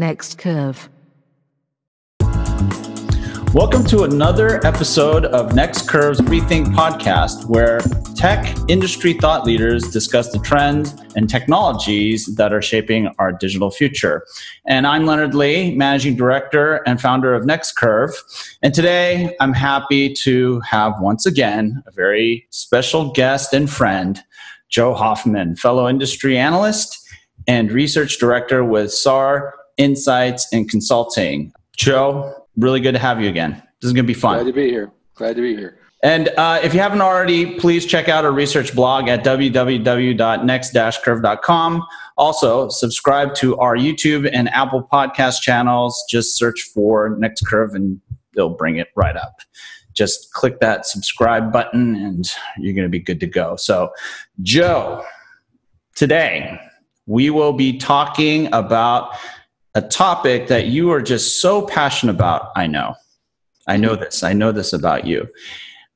Next Curve. Welcome to another episode of Next Curve's Rethink podcast, where tech industry thought leaders discuss the trends and technologies that are shaping our digital future. And I'm Leonard Lee, Managing Director and founder of Next Curve. And today I'm happy to have, once again, a very special guest and friend, Joe Hoffman, fellow industry analyst and research director with SAR Insights and Consulting. Joe, really good to have you again. This is going to be fun. Glad to be here. Glad to be here. And if you haven't already, please check out our research blog at www.next-curve.com. Also, subscribe to our YouTube and Apple podcast channels. Just search for Next Curve and they'll bring it right up. Just click that subscribe button and you're going to be good to go. So, Joe, today we will be talking about a topic that you are just so passionate about. I know this about you.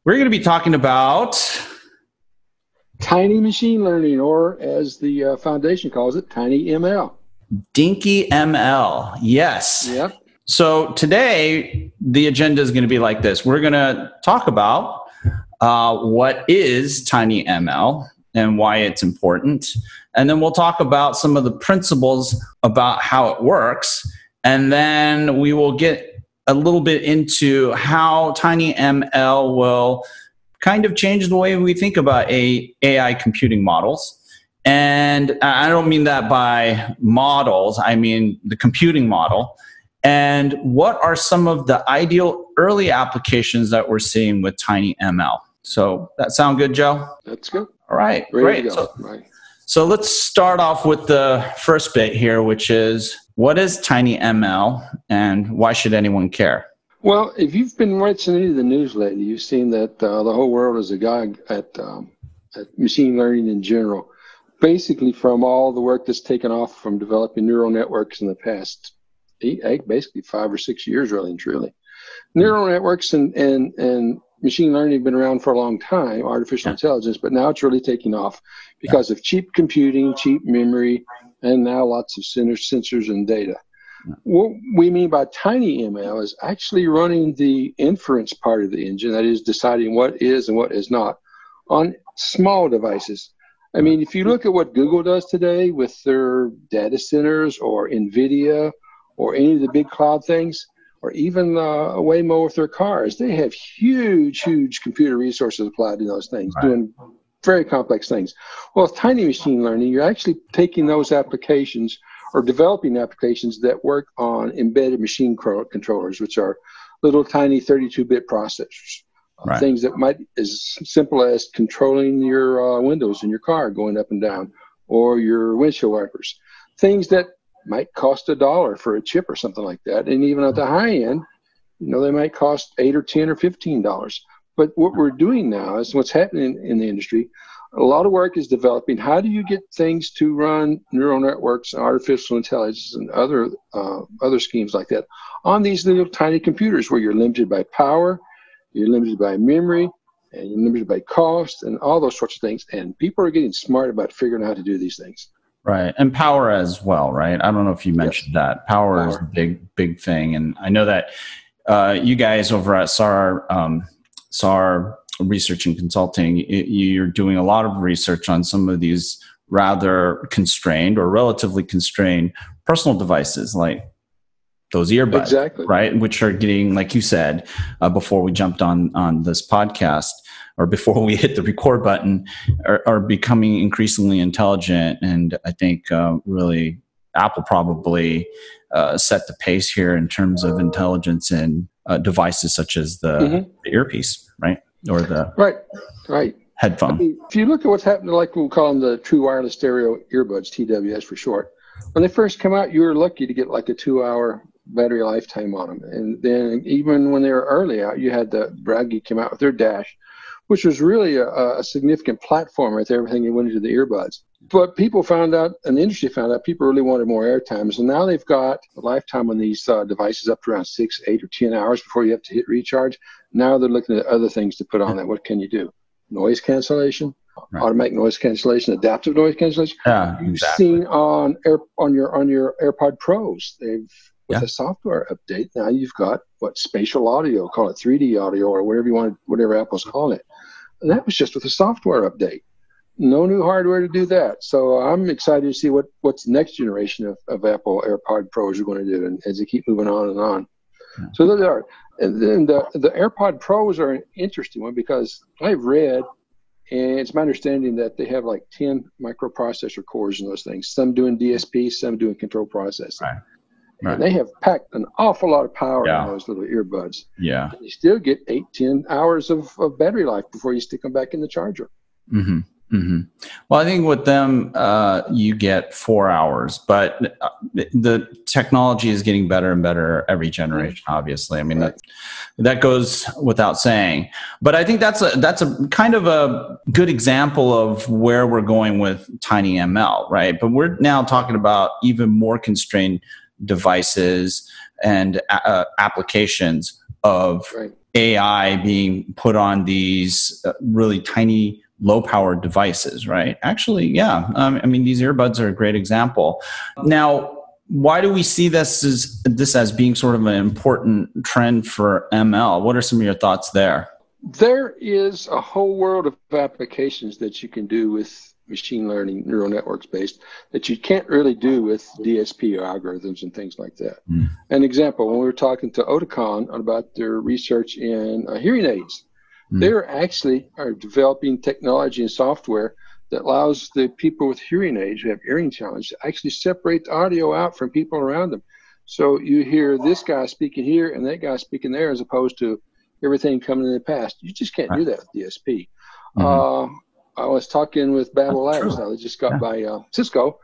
We're going to be talking about tiny machine learning, or as the foundation calls it, TinyML. Dinky ML, yes. Yep. So today, the agenda is going to be like this. We're going to talk about what is TinyML and why it's important. And then we'll talk about some of the principles about how it works. And then we will get a little bit into how TinyML will kind of change the way we think about AI computing models. And I don't mean that by models, I mean the computing model. And what are some of the ideal early applications that we're seeing with TinyML? So that sound good, Joe? That's good. All right, great. So let's start off with the first bit here, which is, what is TinyML and why should anyone care? Well, if you've been watching any of the news lately, you've seen that the whole world is agog at machine learning in general. Basically, from all the work that's taken off from developing neural networks in the past, basically 5 or 6 years, really and truly. Neural networks and machine learning have been around for a long time, artificial intelligence, but now it's really taking off because of cheap computing, cheap memory, and now lots of sensors and data. What we mean by TinyML is actually running the inference part of the engine, that is deciding what is and what is not, on small devices. I mean, if you look at what Google does today with their data centers, or NVIDIA, or any of the big cloud things, or even Waymo with their cars, they have huge, huge computer resources applied to those things, doing very complex things. Well, with tiny machine learning, you're actually taking those applications, or developing applications that work on embedded machine controllers, which are little tiny 32-bit processors, things that might be as simple as controlling your windows in your car going up and down, or your windshield wipers, things that might cost $1 for a chip or something like that. And even at the high end, you know, they might cost $8 or $10 or $15. But what we're doing now is what's happening in the industry. A lot of work is developing. How do you get things to run neural networks and artificial intelligence and other schemes like that on these little tiny computers where you're limited by power, you're limited by memory, and you're limited by cost and all those sorts of things. And people are getting smart about figuring out how to do these things. Right. And power as well, right? I don't know if you mentioned that. Power is a big thing. And I know that you guys over at SAR Research and Consulting, you're doing a lot of research on some of these rather constrained or relatively constrained personal devices like those earbuds, right? Which are getting, like you said, before we jumped on this podcast, or before we hit the record button, are becoming increasingly intelligent. And I think really Apple probably set the pace here in terms of intelligence in devices such as the earpiece, right? Or the headphone. I mean, if you look at what's happened, like we'll call them the true wireless stereo earbuds, TWS for short. When they first come out, you were lucky to get like a 2-hour battery lifetime on them. And then even when they were early out, you had the Bragi came out with their Dash, which was really a significant platform right there, everything that went into the earbuds. But people found out, and the industry found out, people really wanted more airtime. So now they've got a lifetime on these devices up to around 6, 8, or 10 hours before you have to hit recharge. Now they're looking at other things to put on that. What can you do? Noise cancellation, right. Automatic noise cancellation, adaptive noise cancellation. Yeah, you've exactly. seen on your AirPod Pros, they've with yeah. a software update now you've got what spatial audio, call it 3D audio or whatever you want, whatever Apple's calling it. And that was just with a software update. No new hardware to do that. So I'm excited to see what's the next generation of Apple AirPod Pros are going to do, and as they keep moving on and on. Yeah. So those are, and then the AirPod Pros are an interesting one because I've read, and it's my understanding that they have like 10 microprocessor cores in those things, some doing DSP, some doing control processing. Right. Right. And they have packed an awful lot of power yeah. in those little earbuds. Yeah. And you still get 8-10 hours of battery life before you stick them back in the charger. Mm-hmm. Mm-hmm. Well, I think with them, you get 4 hours, but the technology is getting better and better every generation, obviously. I mean, right. that goes without saying, but I think that's a kind of a good example of where we're going with TinyML, right? But we're now talking about even more constrained devices and applications of right. AI being put on these really tiny low-powered devices, right? Actually, yeah. I mean, these earbuds are a great example. Now, why do we see this as being sort of an important trend for ML? What are some of your thoughts there? There is a whole world of applications that you can do with machine learning, neural networks based, that you can't really do with DSP algorithms and things like that. Mm. An example, when we were talking to Oticon about their research in hearing aids, they are developing technology and software that allows the people with hearing aids who have hearing challenges to actually separate the audio out from people around them. So you hear this guy speaking here and that guy speaking there, as opposed to everything coming in the past. You just can't do that with DSP. Mm-hmm. I was talking with Babble Labs. I just got by Cisco.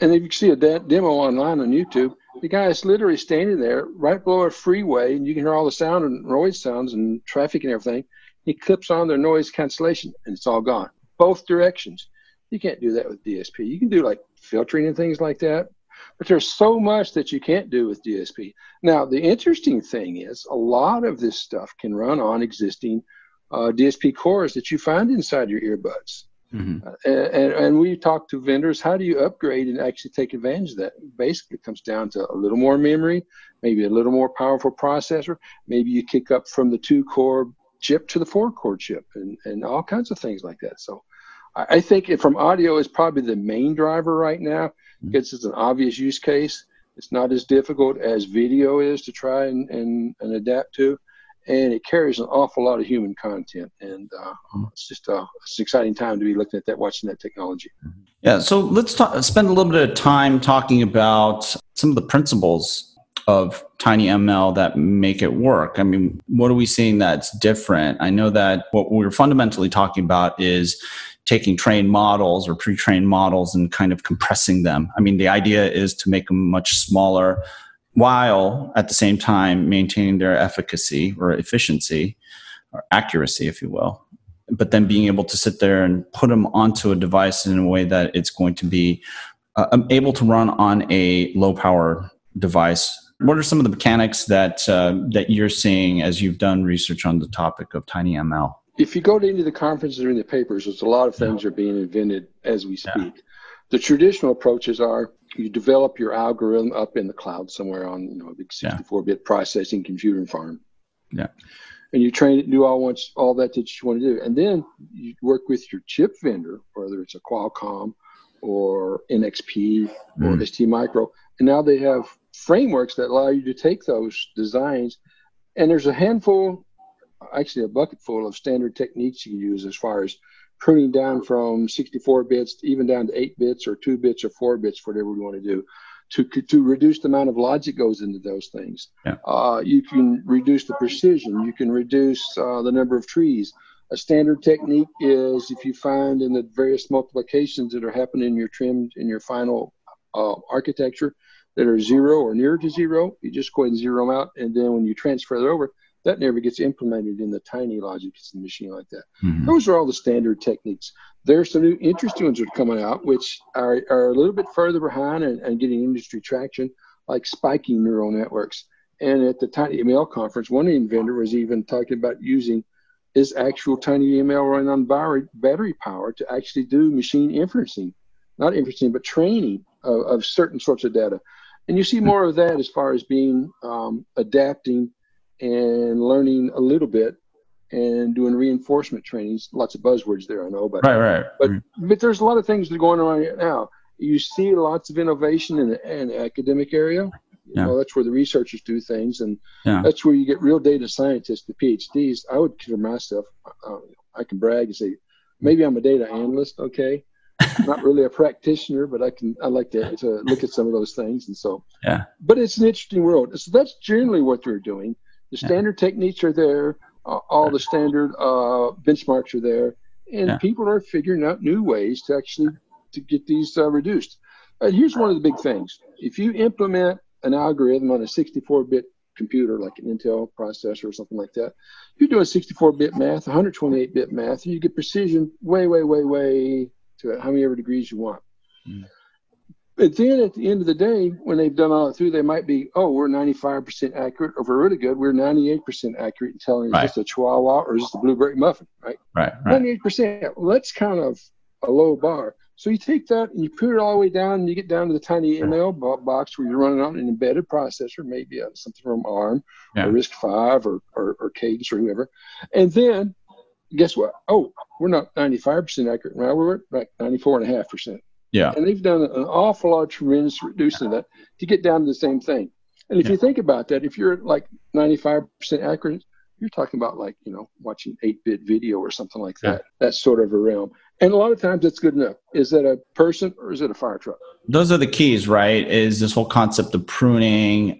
And if you see a demo online on YouTube, the guy is literally standing there right below a freeway, and you can hear all the sound and noise sounds and traffic and everything. He clips on their noise cancellation, and it's all gone, both directions. You can't do that with DSP. You can do like filtering and things like that, but there's so much that you can't do with DSP. Now, the interesting thing is a lot of this stuff can run on existing DSP cores that you find inside your earbuds. Mm-hmm. And we talk to vendors, how do you upgrade and actually take advantage of that? Basically, it comes down to a little more memory, maybe a little more powerful processor. Maybe you kick up from the 2-core chip to the 4-core chip and all kinds of things like that. So I think from audio is probably the main driver right now. Because it's an obvious use case. It's not as difficult as video is to try and adapt to. And it carries an awful lot of human content. And it's just it's an exciting time to be looking at that, watching that technology. Yeah, so let's spend a little bit of time talking about some of the principles of TinyML that make it work. I mean, what are we seeing that's different? I know that what we're fundamentally talking about is taking trained models or pre-trained models and kind of compressing them. I mean, the idea is to make them much smaller while at the same time maintaining their efficacy or efficiency or accuracy, if you will, but then being able to sit there and put them onto a device in a way that it's going to be able to run on a low-power device. What are some of the mechanics that you're seeing as you've done research on the topic of TinyML? If you go to any of the conferences or in the papers, there's a lot of things are being invented as we speak. Yeah. The traditional approaches are you develop your algorithm up in the cloud somewhere on a big 64-bit processing computing farm. Yeah. And you train it, do all that you want to do. And then you work with your chip vendor, whether it's a Qualcomm or NXP or STMicro. And now they have frameworks that allow you to take those designs, and there's a handful, actually a bucket full of standard techniques you can use as far as pruning down from 64 bits, even down to 8 bits or 2 bits or 4 bits, whatever we want to do, to reduce the amount of logic goes into those things. Yeah. You can reduce the precision. You can reduce the number of trees. A standard technique is if you find in the various multiplications that are happening in your trimmed, in your final architecture, that are zero or near to zero, you just go ahead and zero them out. And then when you transfer that over, that never gets implemented in the tiny logic in the machine like that. Mm-hmm. Those are all the standard techniques. There's some new interesting ones that are coming out, which are a little bit further behind and getting industry traction, like spiking neural networks. And at the TinyML conference, one inventor was even talking about using is actual TinyML running on battery power to actually do machine inferencing, not inferencing, but training of certain sorts of data. And you see more of that as far as being adapting and learning a little bit and doing reinforcement trainings. Lots of buzzwords there, I know, but right. But there's a lot of things that are going on right now. You see lots of innovation in the academic area. You know, that's where the researchers do things, and that's where you get real data scientists, the PhDs. I would consider myself, I can brag and say, maybe I'm a data analyst, okay? Not really a practitioner, but I like to look at some of those things. And so, but it's an interesting world. So that's generally what they're doing. The standard techniques are there. All the standard benchmarks are there. And people are figuring out new ways to actually to get these reduced. Here's one of the big things. If you implement an algorithm on a 64-bit computer, like an Intel processor or something like that, you're doing 64-bit math, 128-bit math, and you get precision way to how many ever degrees you want. But then at the end of the day, when they've done all it through, they might be, oh, we're 95% accurate, or if we're really good, we're 98% accurate in telling is this a chihuahua or is this a blueberry muffin, right? 98%, well, that's kind of a low bar. So you take that and you put it all the way down and you get down to the TinyML box where you're running on an embedded processor, maybe something from ARM or RISC-V or Cadence or whoever. And then guess what? Oh, we're not 95% accurate now. We're like 94.5%. Yeah. And they've done an awful lot of tremendous reducing that to get down to the same thing. And if you think about that, if you're like 95% accurate, you're talking about like, you know, watching 8-bit video or something like that. That's sort of a realm. And a lot of times that's good enough. Is that a person or is it a fire truck? Those are the keys, right? Is this whole concept of pruning,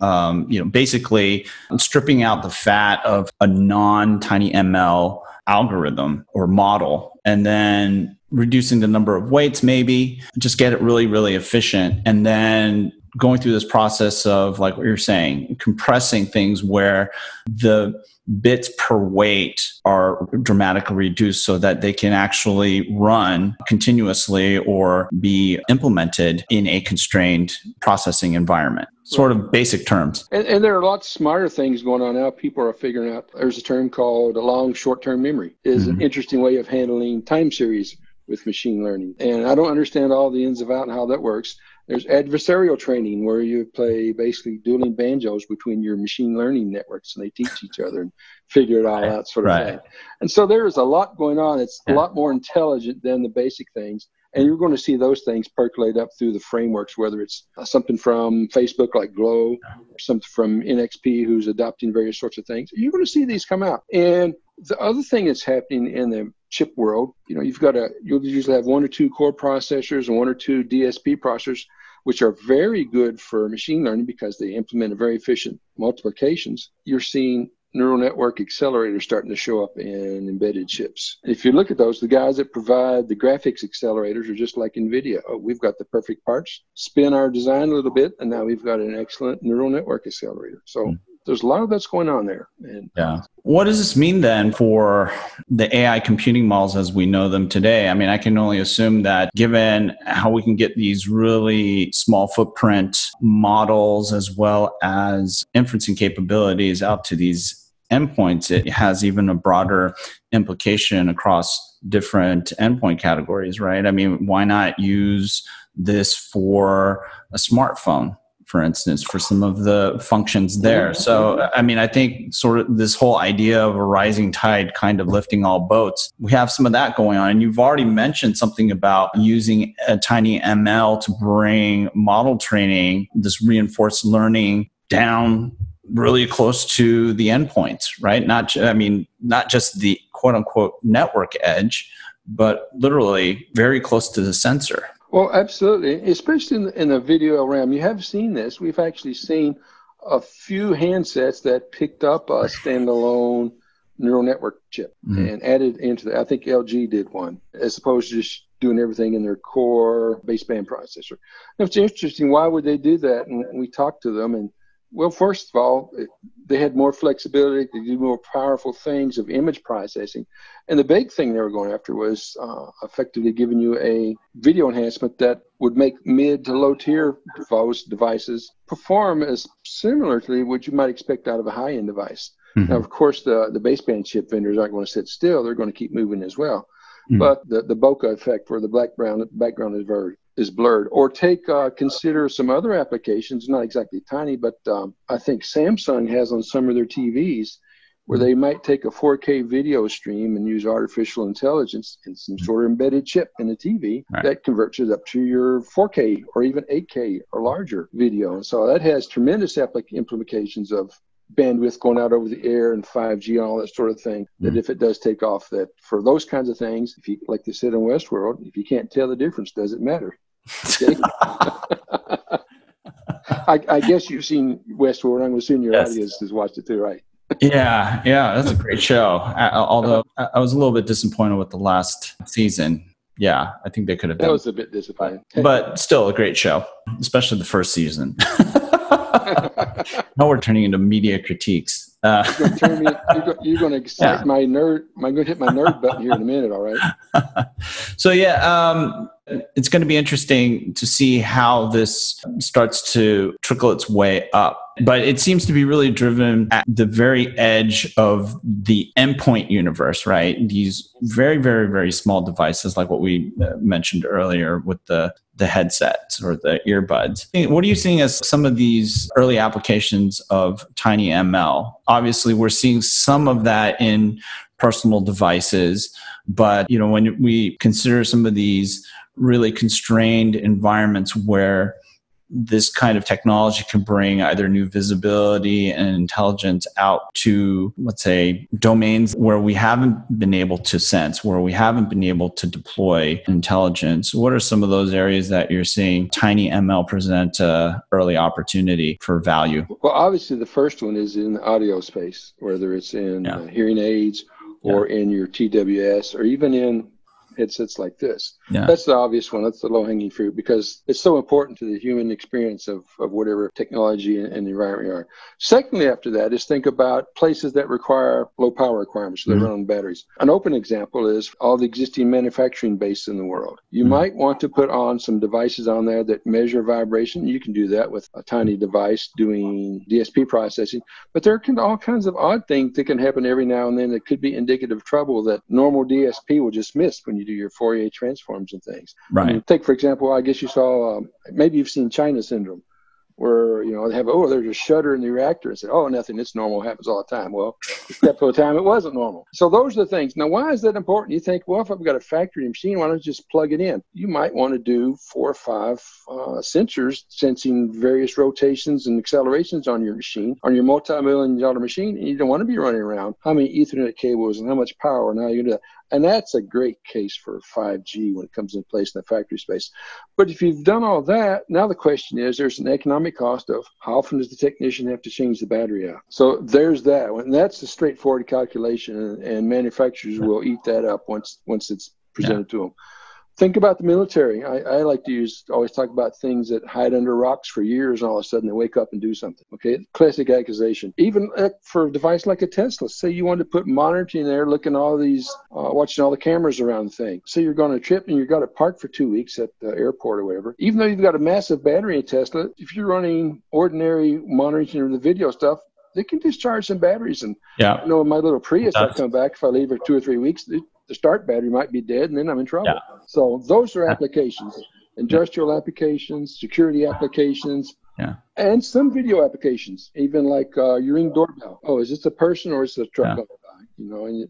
you know, basically stripping out the fat of a non-TinyML algorithm or model, and then reducing the number of weights, maybe just get it really, really efficient. And then going through this process of, like what you're saying, compressing things where the bits per weight are dramatically reduced so that they can actually run continuously or be implemented in a constrained processing environment. Sort of basic terms. And there are lots of smarter things going on now. People are figuring out, there's a term called long short-term memory. It is an interesting way of handling time series with machine learning. And I don't understand all the ins and outs and how that works. There's adversarial training where you play basically dueling banjos between your machine learning networks and they teach each other and figure it all out sort of thing. And so there is a lot going on. It's a lot more intelligent than the basic things. And you're going to see those things percolate up through the frameworks, whether it's something from Facebook like Glow, or something from NXP who's adopting various sorts of things. You're going to see these come out. And the other thing that's happening in the chip world, you know, you'll usually have one or two core processors and one or two DSP processors, which are very good for machine learning because they implement a very efficient multiplications. You're seeing neural network accelerators starting to show up in embedded chips. If you look at those, the guys that provide the graphics accelerators are just like NVIDIA. Oh, we've got the perfect parts, spin our design a little bit, and now we've got an excellent neural network accelerator. So there's a lot of that's going on there. And what does this mean then for the AI computing models as we know them today? I mean, I can only assume that given how we can get these really small footprint models as well as inferencing capabilities out to these endpoints, it has even a broader implication across different endpoint categories, right? I mean, why not use this for a smartphone, for instance, for some of the functions there? So, I mean, I think sort of this whole idea of a rising tide kind of lifting all boats, we have some of that going on. And you've already mentioned something about using a TinyML to bring model training, this reinforced learning down really close to the endpoints, right? Not just the quote unquote network edge, but literally very close to the sensor. Well, absolutely, especially in the video realm. You have seen this. We've actually seen a few handsets that picked up a standalone neural network chip and added into that. I think LG did one, as opposed to just doing everything in their core baseband processor. Now, it's interesting. Why would they do that? And we talked to them, and well, first of all, they had more flexibility to do more powerful things of image processing. And the big thing they were going after was effectively giving you a video enhancement that would make mid to low tier devices perform as similarly what you might expect out of a high-end device. Mm-hmm. Now, of course, the baseband chip vendors aren't going to sit still. They're going to keep moving as well. Mm-hmm. But the bokeh effect where the background is blurred. Or consider some other applications, not exactly tiny, but I think Samsung has on some of their TVs where they might take a 4K video stream and use artificial intelligence and some sort of embedded chip in a TV that converts it up to your 4K or even 8K or larger video. And so that has tremendous implications of bandwidth going out over the air and 5G and all that sort of thing, that if it does take off, that for those kinds of things, if you, like they said in Westworld, if you can't tell the difference, does it matter? Okay? I guess you've seen Westworld. I'm assuming your audience has watched it too, right? Yeah, that's a great show. Although I was a little bit disappointed with the last season. Yeah, I think they could have done. That was a bit disappointing. But still a great show, especially the first season. Now we're turning into media critiques. You're going to excite my nerd. I'm going to hit my nerd button here in a minute, all right? So it's going to be interesting to see how this starts to trickle its way up. But it seems to be really driven at the very edge of the endpoint universe, right? These very, very, very small devices like what we mentioned earlier with the headsets or the earbuds. What are you seeing as some of these early applications of TinyML? Obviously, we're seeing some of that in personal devices, but you know, when we consider some of these really constrained environments where this kind of technology can bring either new visibility and intelligence out to, let's say, domains where we haven't been able to sense, where we haven't been able to deploy intelligence. What are some of those areas that you're seeing TinyML present early opportunity for value? Well, obviously, the first one is in the audio space, whether it's in hearing aids or in your TWS or even in headsets like this. Yeah. That's the obvious one. That's the low-hanging fruit because it's so important to the human experience of whatever technology and environment you are. Secondly, after that is think about places that require low power requirements. So they run on batteries. An open example is all the existing manufacturing base in the world. You might want to put on some devices on there that measure vibration. You can do that with a tiny device doing DSP processing. But there can all kinds of odd things that can happen every now and then that could be indicative of trouble that normal DSP will just miss when you do your Fourier transforms and things. Right. I mean, take, for example, I guess you saw, maybe you've seen China syndrome, where, you know, they have, there's a shutter in the reactor and say, nothing, it's normal, happens all the time. Well, except for the time it wasn't normal. So those are the things. Now, why is that important? You think, well, if I've got a factory machine, why don't I just plug it in? You might want to do 4 or 5 sensors sensing various rotations and accelerations on your machine, on your multi-million-dollar machine, and you don't want to be running around how many Ethernet cables and how much power and how you do that. And that's a great case for 5G when it comes in place in the factory space. But if you've done all that, now the question is, there's an economic cost of how often does the technician have to change the battery out? So there's that one. And that's a straightforward calculation, and manufacturers will eat that up once it's presented to them. Think about the military. I like to always talk about things that hide under rocks for years, and all of a sudden they wake up and do something. Okay, classic accusation. Even for a device like a Tesla, say you want to put monitoring there, looking all these, watching all the cameras around the thing. Say you're going on a trip and you've got to park for 2 weeks at the airport or whatever. Even though you've got a massive battery in Tesla, if you're running ordinary monitoring or the video stuff, they can discharge some batteries. And you know, my little Prius, I come back, if I leave for 2 or 3 weeks, the start battery might be dead, and then I'm in trouble. Yeah. So those are applications, industrial applications, security applications, and some video applications, even like your Ring doorbell. Oh, is this a person or is this a truck? You know, and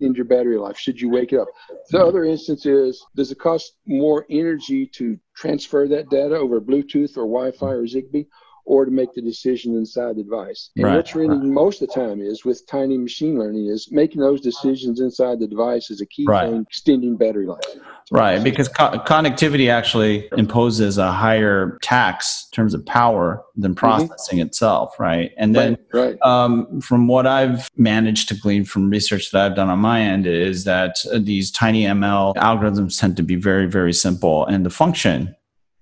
end your battery life. Should you wake up? The other instance is, does it cost more energy to transfer that data over Bluetooth or Wi-Fi or Zigbee, or to make the decision inside the device? And what's really most of the time is with tiny machine learning is making those decisions inside the device is a key thing, extending battery life. Right, because connectivity actually imposes a higher tax in terms of power than processing itself, right? And then from what I've managed to glean from research that I've done on my end is that these tiny ML algorithms tend to be very, very simple. And the function,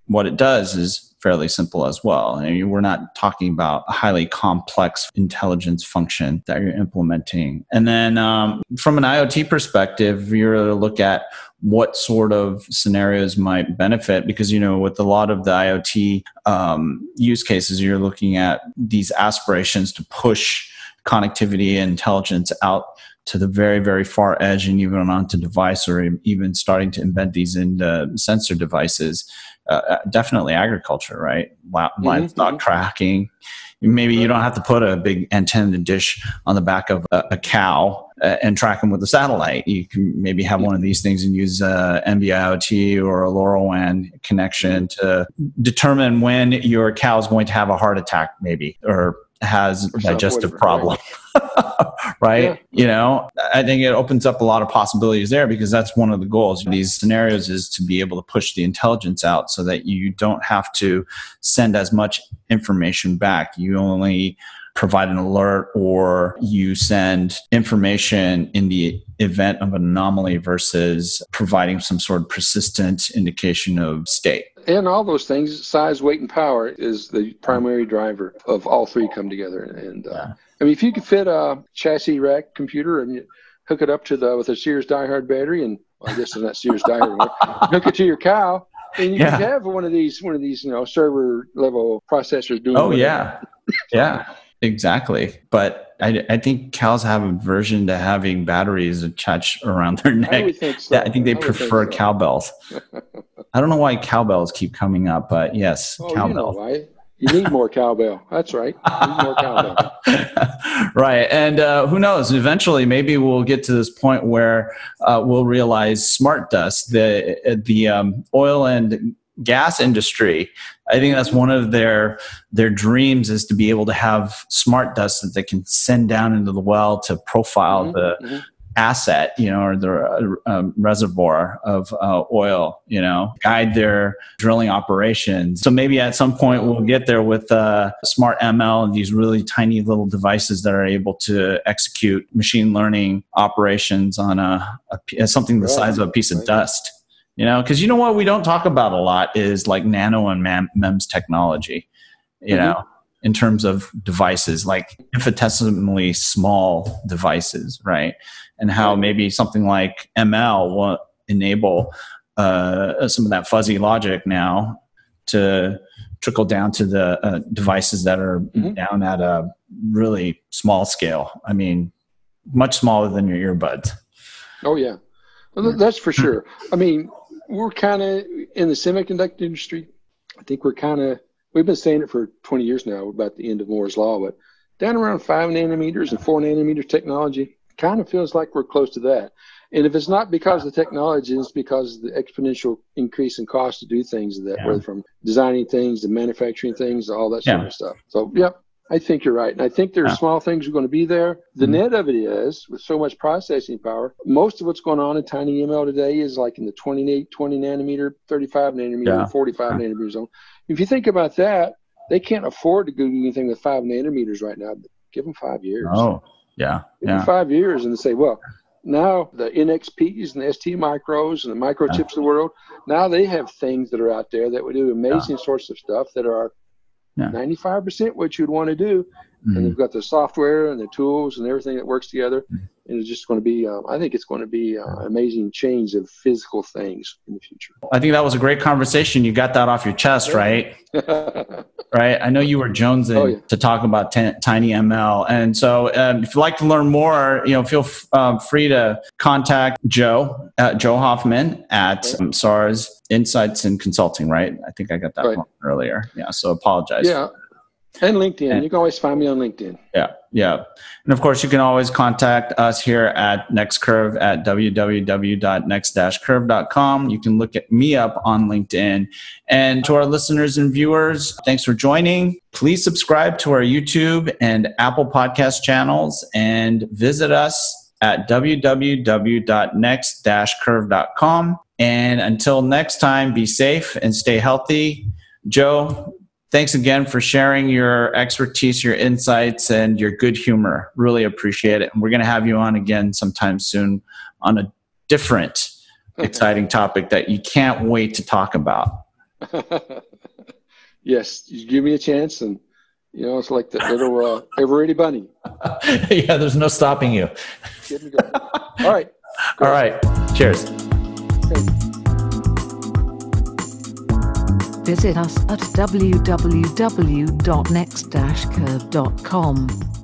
what it does is fairly simple as well. I mean, we're not talking about a highly complex intelligence function that you're implementing. And then from an IoT perspective, you're to look at what sort of scenarios might benefit, because, you know, with a lot of the IoT use cases, you're looking at these aspirations to push connectivity and intelligence out to the very, very far edge and even onto device, or even starting to embed these into sensor devices. Definitely agriculture, right? Livestock tracking. Maybe you don't have to put a big antenna dish on the back of a cow and track them with a satellite. You can maybe have one of these things and use NB-IoT or a LoRaWAN connection to determine when your cow is going to have a heart attack, maybe, or has a digestive problem. Right? Yeah. You know, I think it opens up a lot of possibilities there, because that's one of the goals of these scenarios, is to be able to push the intelligence out so that you don't have to send as much information back. You only provide an alert, or you send information in the event of an anomaly, versus providing some sort of persistent indication of state. And all those things, size, weight, and power is the primary driver of all three come together. And I mean, if you could fit a chassis rack computer and hook it up to with a Sears Diehard battery, and well, I guess it's not Sears Diehard, hook it to your cow, and you could have one of these, you know, server level processors doing. Oh yeah, yeah. Exactly. But I think cows have an aversion to having batteries attached around their neck. I would think so. Yeah, I think they prefer cowbells. I don't know why cowbells keep coming up, but yes, cowbell. You know why. You need more cowbell. That's right. You need more cowbell. Right. And who knows? Eventually, maybe we'll get to this point where we'll realize smart dust, the oil and gas industry. I think that's one of their dreams, is to be able to have smart dust that they can send down into the well to profile the asset, you know, or the reservoir of oil, you know, guide their drilling operations. So maybe at some point we'll get there with smart ML and these really tiny little devices that are able to execute machine learning operations on something the size of a piece of dust. You know, because you know what we don't talk about a lot is like nano and MEMS technology, you know, in terms of devices, like infinitesimally small devices, right? And how maybe something like ML will enable some of that fuzzy logic now to trickle down to the devices that are down at a really small scale. I mean, much smaller than your earbuds. Oh, yeah. Well, that's for sure. I mean, we're kind of in the semiconductor industry. I think we've been saying it for 20 years now about the end of Moore's Law, but down around 5 nanometers and 4 nanometer technology, kind of feels like we're close to that. And if it's not because of the technology, it's because of the exponential increase in cost to do things that whether from designing things to manufacturing things, to all that sort of stuff. So, yep. I think you're right. And I think there are small things are going to be there. The net of it is, with so much processing power, most of what's going on in TinyML today is like in the 20 nanometer, 35 nanometer, 45 nanometer zone. If you think about that, they can't afford to do anything with 5 nanometers right now. Give them 5 years. Oh, yeah. Give them 5 years and they say, well, now the NXPs and the STMicros and the microchips of the world, now they have things that are out there that would do amazing sorts of stuff that are 95% what you'd want to do, and they've got the software and the tools and everything that works together, and it's just going to be I think it's going to be an amazing change of physical things in the future. I think that was a great conversation. You got that off your chest, right? Right. I know you were jonesing to talk about TinyML, and so if you'd like to learn more, you know, feel free to contact Joe, Joe Hoffman at SAR's Insights and Consulting, right? I think I got that one earlier. Yeah, so apologize. Yeah, and LinkedIn. You can always find me on LinkedIn. Yeah, yeah. And of course, you can always contact us here at Next Curve at www.next-curve.com. You can look at me up on LinkedIn. And to our listeners and viewers, thanks for joining. Please subscribe to our YouTube and Apple Podcast channels, and visit us at www.next-curve.com. And until next time, be safe and stay healthy. Joe, thanks again for sharing your expertise, your insights, and your good humor. Really appreciate it. And we're going to have you on again sometime soon on a different exciting topic that you can't wait to talk about. Yes, you give me a chance, and you know, it's like that little Everett bunny. Yeah, there's no stopping you. Give me go. All right. Go. All right. Cheers. Visit us at www.next-curve.com.